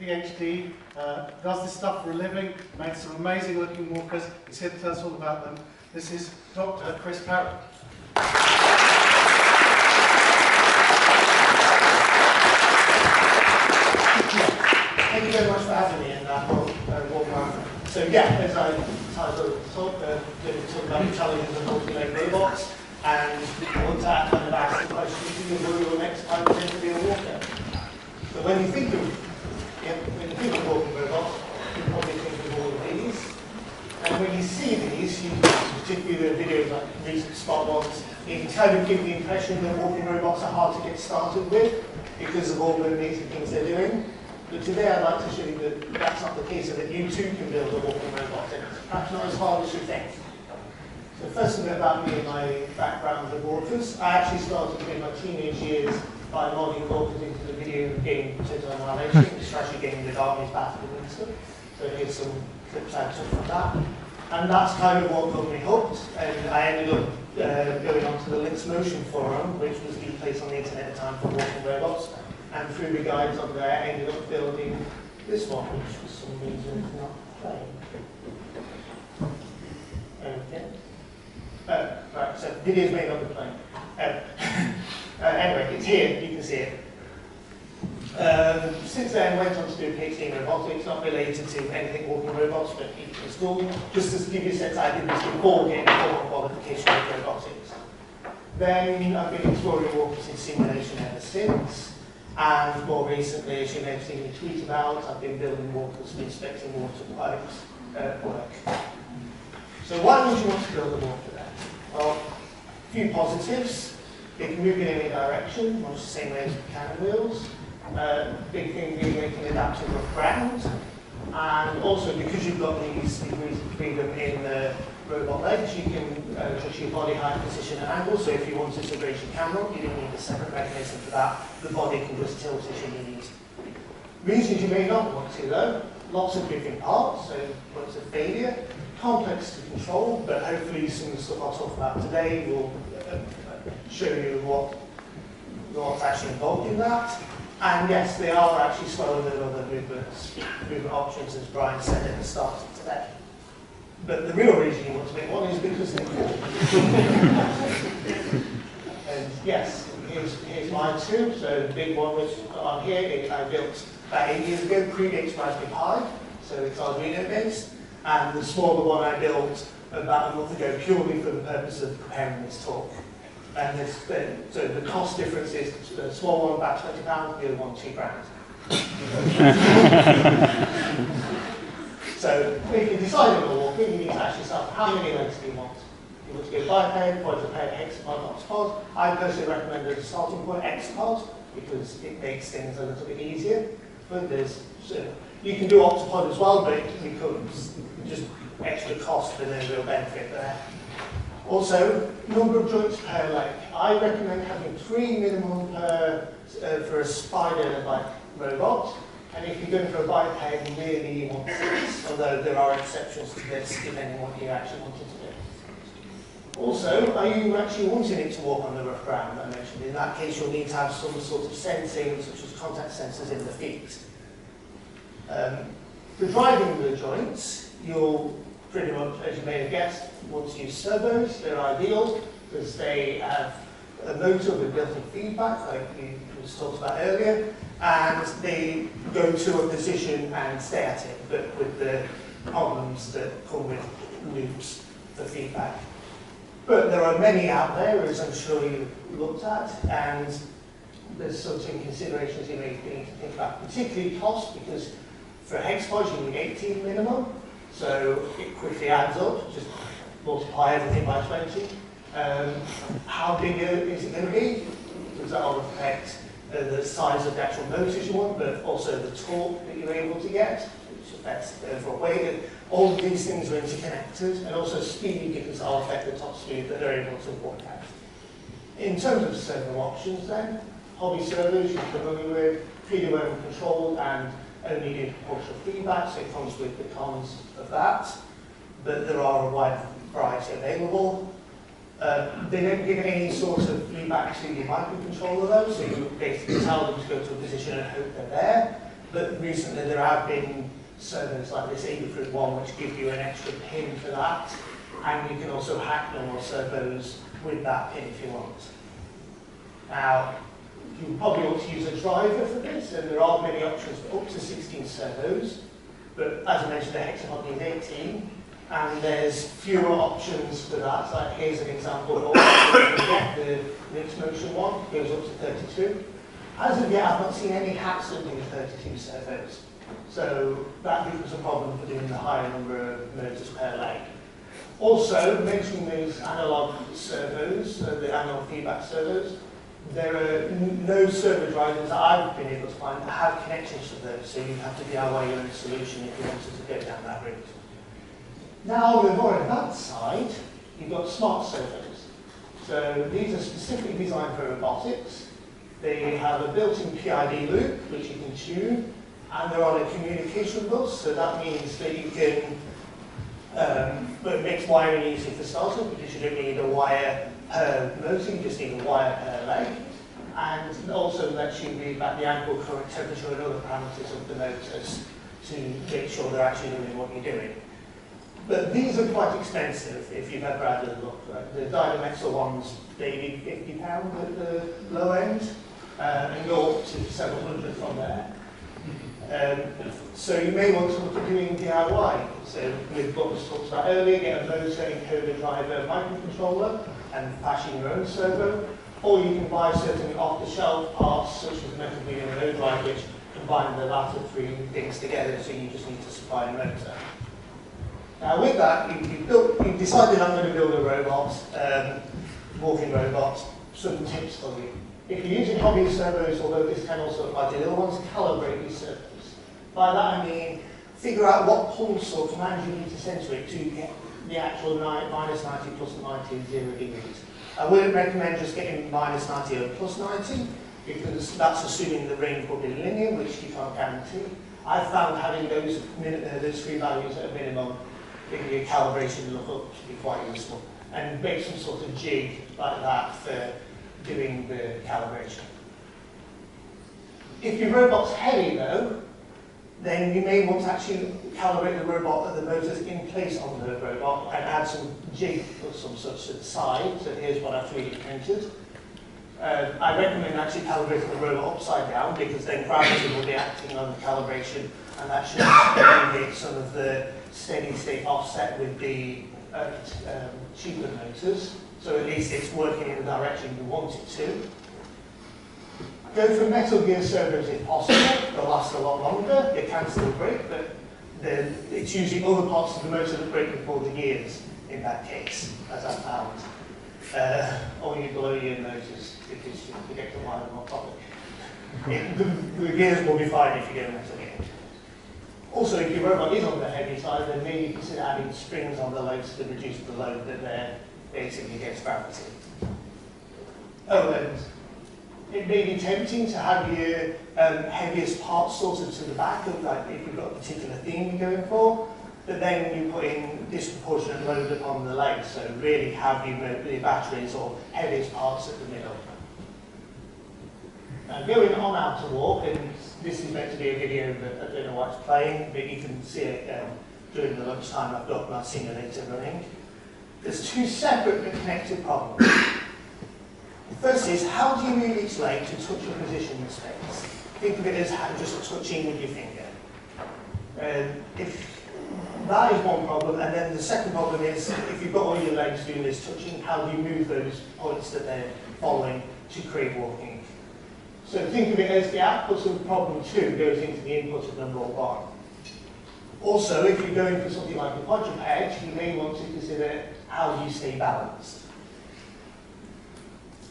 PhD, does this stuff for a living, made some amazing looking walkers. He's here to tell us all about them. This is Dr. Chris Parrott. Thank you very much for having me, and I'll walk around. So yeah, as I titled the talk, we're going to talk about intelligent and automated robots, and I want to kind of ask the question, do you think the next time you're going to be a walker? But when you think of walking robots, you probably think of all of these. And when you see these, you, particularly the videos like recent spot ones, you can kind of give the impression that walking robots are hard to get started with because of all the amazing things they're doing. But today I'd like to show you that that's not the case, so that you too can build a walking robot. And it's perhaps not as hard as you think. So first thing about me and my background with walkers, I actually started in my teenage years by modding walkers into the video game Total Annihilation, the strategy game with armies battling and stuff. So here's some clips I took from that. And that's kind of what got me hooked. And I ended up going onto the Lynx Motion forum, which was the place on the internet at the time for walking robots. And through the guides on there, I ended up building this one, which for some reason is not playing. Okay. Right, so the video's made on the plane. Anyway, it's here, you can see it. Since then, I went on to do a PhD in robotics, not related to anything walking robots, but in school. Just to give you a sense, I did this before getting formal qualification in robotics. Then I've been exploring walkers in simulation ever since. And more recently, as you may have seen me tweet about, I've been building walkers and inspecting water pipes at work. So why would you want to build a walker then? Well, a few positives. They can move in any direction, much the same way as cannon wheels. Big thing being they can adapt to rough ground. And also, because you've got these degrees of freedom in the robot legs, you can adjust your body height, position, and angle. So if you wanted to raise your camera, you don't need a separate mechanism for that. The body can just tilt as you need. Reasons you may not want to, though. Lots of moving parts, so points of failure. Complex to control, but hopefully some of the stuff I'll talk about today will show you what's actually involved in that. And yes, they are actually slower than other movement options, as Brian said at the start of today. But the real reason you want to make one is because they're cool. And yes, here's mine too. So the big one was on here, I built about 8 years ago, predates Raspberry Pi, so it's Arduino based. And the smaller one I built about a month ago purely for the purpose of preparing this talk. And this, so the cost difference is the small one about £20, the other one £2. So if you decide on a walker, you need to ask yourself how many legs do you want. You want to go biped, quadruped, hexapod, octopod. I personally recommend as a starting point hexapod because it makes things a little bit easier. But there's you can do octopod as well, but it becomes just extra cost and no real benefit there. Also, number of joints per leg. I recommend having 3 minimum for a spider-like robot. And if you're going for a biped, you really want 6, although there are exceptions to this, depending on what you actually wanted to do. Also, are you actually wanting it to walk on the rough ground that I mentioned? In that case, you'll need to have some sort of sensing, such as contact sensors in the feet. For driving the joints, you'll pretty much, as you may have guessed, want to use servos. They're ideal because they have a motor with built-in feedback, like we just talked about earlier, and they go to a position and stay at it, but with the problems that come with loops for feedback. But there are many out there, as I'm sure you've looked at, and there's certain considerations you may need to think about, particularly cost, because for hexapods, you need 18 minimum, so it quickly adds up, just multiply everything by 20. How big is it going to be? Does that all affect the size of the actual motors you want, but also the torque that you're able to get, which affects the overall weight. All of these things are interconnected, and also speed, because that will affect the top speed that they're able to work at. In terms of servo options then, hobby servos you're familiar with, PWM controlled, and only in proportional feedback, so it comes with the cons of that, but there are a wide variety available. They don't give any sort of feedback to your microcontroller though, so you basically tell them to go to a position and hope they're there. But recently there have been servers like this Adafruit one which give you an extra pin for that, and you can also hack normal servos with that pin if you want. Now, you probably ought to use a driver for this, and there are many options for up to 16 servos, but as I mentioned, the hexamon needs 18, and there's fewer options for that. Like here's an example of the Lynx Motion one, goes up to 32. As of yet, I've not seen any hacks that do 32 servos. So that becomes a problem for doing the higher number of motors per leg. Also, mentioning those analog servos, the analog feedback servos, there are no servo drivers that I've been able to find that have connections to those, so you'd have to DIY your own solution if you wanted to go down that route. Now, on the more advanced side, you've got smart servos. So these are specifically designed for robotics. They have a built-in PID loop, which you can tune, and they're on a communication bus, so that means that you can, it makes wiring easy for starters because you don't need a wire per motor, you just need a wire per leg, and also lets you read back the angle, current, temperature, and other parameters of the motors to make sure they're actually doing what you're doing. But these are quite expensive if you've ever had a look. Right? The Dynamixel ones, they be £50 at the low end, and go up to several hundred from there. So you may want to look at doing DIY. So with what was talked about earlier, get a motor, encoder, driver, microcontroller, and bashing your own servo. Or you can buy certain off-the-shelf parts, such as metal wheel and load drive, which combine the latter three things together. So you just need to supply a motor. Now with that, you've decided I'm going to build a robot, walking robot. Some tips for you. If you're using hobby servos, although this can also apply to little ones, calibrate these servos. By that I mean, figure out what pulse or command you need to send to it to get the actual minus 90, plus 90, 0 degrees. I wouldn't recommend just getting minus 90 or plus 90, because that's assuming the range will be linear, which you can't guarantee. I found having those three values at a minimum in your calibration lookup to be quite useful. And make some sort of jig like that for doing the calibration. If your robot's heavy though, then you may want to actually calibrate the robot and the motors in place on the robot and add some jig or some such to the side. So here's what I've 3D printed. I recommend actually calibrating the robot upside down because then gravity will be acting on the calibration and that should eliminate some of the steady state offset with the cheaper motors. So at least it's working in the direction you want it to. Go for Metal Gear servos if possible. They'll last a lot longer. They can still break, but it's usually other parts of the motor that break before the gears in that case, as I found. Or you blow your motors because you forget to wire them on properly. The gears will be fine if you go Metal Gear. Also, if your robot is on the heavy side, then maybe consider adding springs on the loads to reduce the load that they're basically against gravity. Oh, and it may be tempting to have your heaviest parts sorted to the back of, like, if you've got a particular theme you're going for, but then you put in disproportionate load upon the legs, so really have your batteries or heaviest parts at the middle. Now going on out to walk, and this is meant to be a video that I don't know why it's playing, but you can see it during the lunchtime I've got my simulator running. There's two separate but connected problems. The first is, how do you move each leg to touch your position in space? Think of it as just touching with your finger. If that is one problem, and then the second problem is, if you've got all your legs doing this touching, how do you move those points that they're following to create walking? So think of it as the output of problem 2 goes into the input of number 1. Also, if you're going for something like a quadruped, you may want to consider how you stay balanced.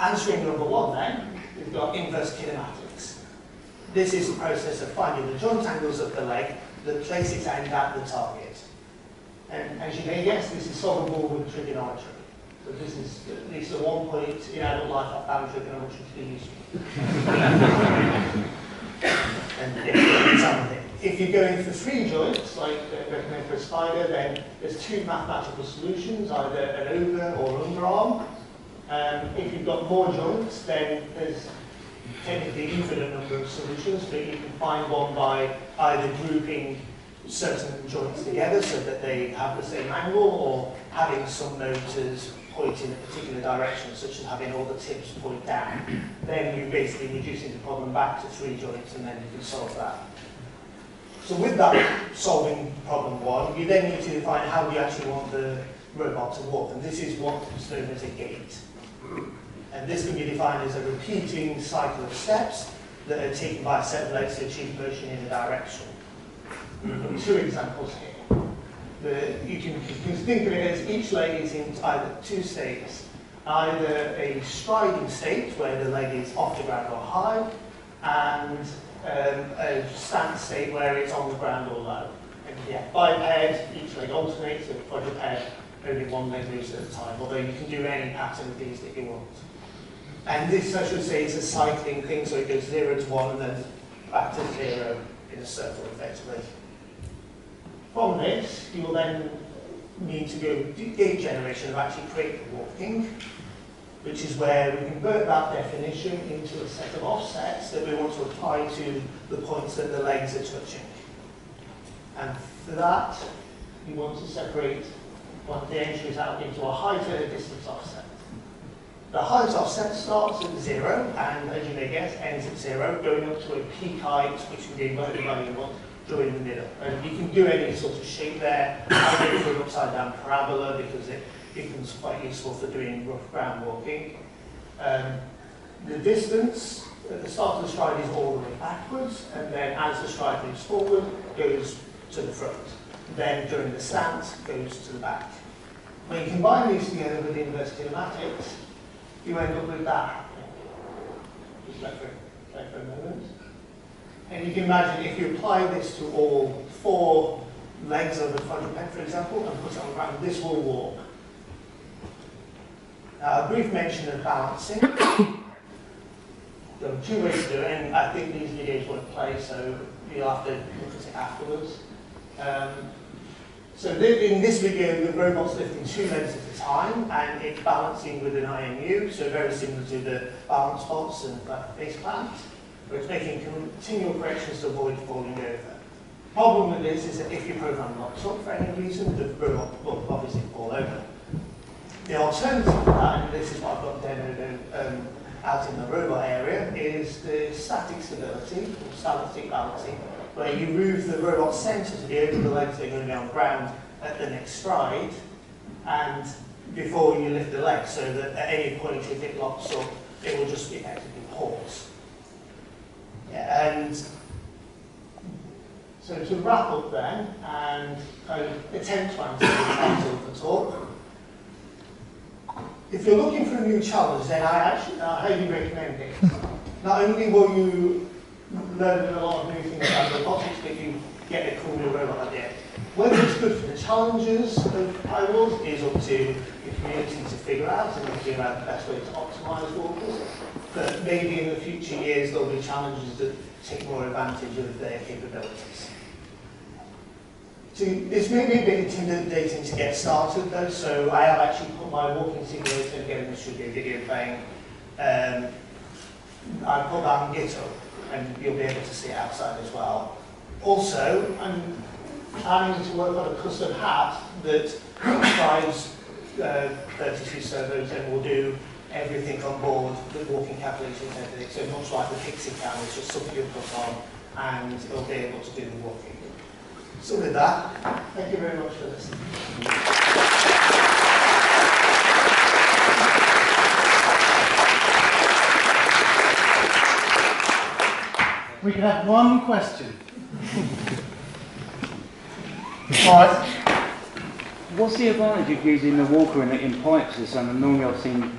Answering number 1 then, we've got inverse kinematics. This is the process of finding the joint angles of the leg that place its end at the target. And as you may guess, this is solvable with trigonometry. So this is at least at one point in adult life I found trigonometry to be useful. And if you're going for three joints, like recommend for a spider, then there's two mathematical solutions, either an over or underarm. If you've got more joints, then there's tend to the infinite number of solutions, but you can find one by either grouping certain joints together so that they have the same angle, or having some motors point in a particular direction, such as having all the tips point down. Then you're basically reducing the problem back to three joints, and then you can solve that. So with that, solving problem one, you then need to define how you actually want the robot to walk. And this is what's known as a gait. And this can be defined as a repeating cycle of steps that are taken by a set of legs to achieve motion in a direction. Mm-hmm. Two examples here. You can think of it as each leg is in either two states. Either a striding state, where the leg is off the ground or high, and a stand state where it's on the ground or low. And yeah, biped, each leg alternates, and quadruped, only one leg moves at a time, although you can do any pattern of these that you want. And this, I should say, is a cycling thing, so it goes 0 to 1 and then back to 0 in a circle, effectively. From this, you will then need to go do gate generation of actually create the walking, which is where we convert that definition into a set of offsets that we want to apply to the points that the legs are touching. And for that, you want to separate one of the entries out into a height and a distance offset. The height offset starts at 0, and as you may guess, ends at 0, going up to a peak height, which can be whatever you want, during the middle. And you can do any sort of shape there. I'll go for an upside-down parabola because it becomes quite useful for doing rough ground walking. The distance at the start of the stride is all the way backwards, and then as the stride moves forward, goes to the front. Then during the stance, goes to the back. When you combine these together with inverse kinematics, you end up with that happening. Just let for a moment. And you can imagine if you apply this to all four legs of the quadruped, for example, and put it on the ground, this will walk. Now, a brief mention of balancing. There are two ways to do it, and I think these videos won't play, so you'll have to look at it afterwards. In this video, the robot's lifting two legs at a time, and it's balancing with an IMU, so very similar to the balance box and face plant, where it's making continual corrections to avoid falling over. Problem with this is that if your program locks up for any reason, the robot will obviously fall over. The alternative to that, and this is what I've got demoed out in the robot area, is the static stability, or static balancing, where you move the robot centre to the edge of the legs that are going to be on the ground at the next stride, and before you lift the leg, so that at any point if it locks up, it will just effectively pause. Yeah, and so to wrap up then, and kind of attempt to answer the title of the talk, if you're looking for a new challenge, then I highly recommend it. Not only will you learn a lot of new things about robotics, but you get a cool new robot idea. Whether it's good for the challenges of PiWars is up to the community to figure out, and figure out the best way to optimise walkers. But maybe in the future years there'll be challenges that take more advantage of their capabilities. So this may be a bit intimidating to get started though, so I have actually put my walking simulator, again this should be a video playing, I put that on GitHub, and you'll be able to see it outside as well. Also, I'm planning to work on a custom hat that drives 32 servos and will do everything on board, the walking calculations and everything, so much like the Pixie cam, it's just something you'll put on and it'll be able to do the walking. So with that, thank you very much for listening. We can have one question. Right. What's the advantage of using the walker in pipes or something? Normally I've seen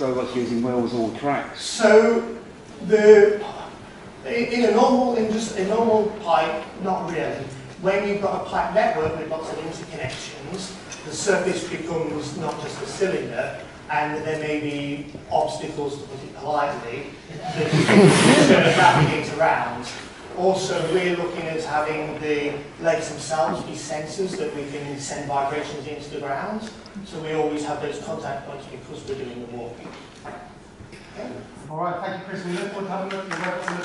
robots using wheels or tracks. So in a normal pipe, not really. When you've got a pipe network with lots of interconnections, the surface becomes not just a cylinder, and there may be obstacles, to put it politely, that navigate around. Also, we're looking at having the legs themselves be sensors that we can send vibrations into the ground, so we always have those contact points because we're doing the walking. Okay. All right, thank you, Chris. We look forward to having a look at your website.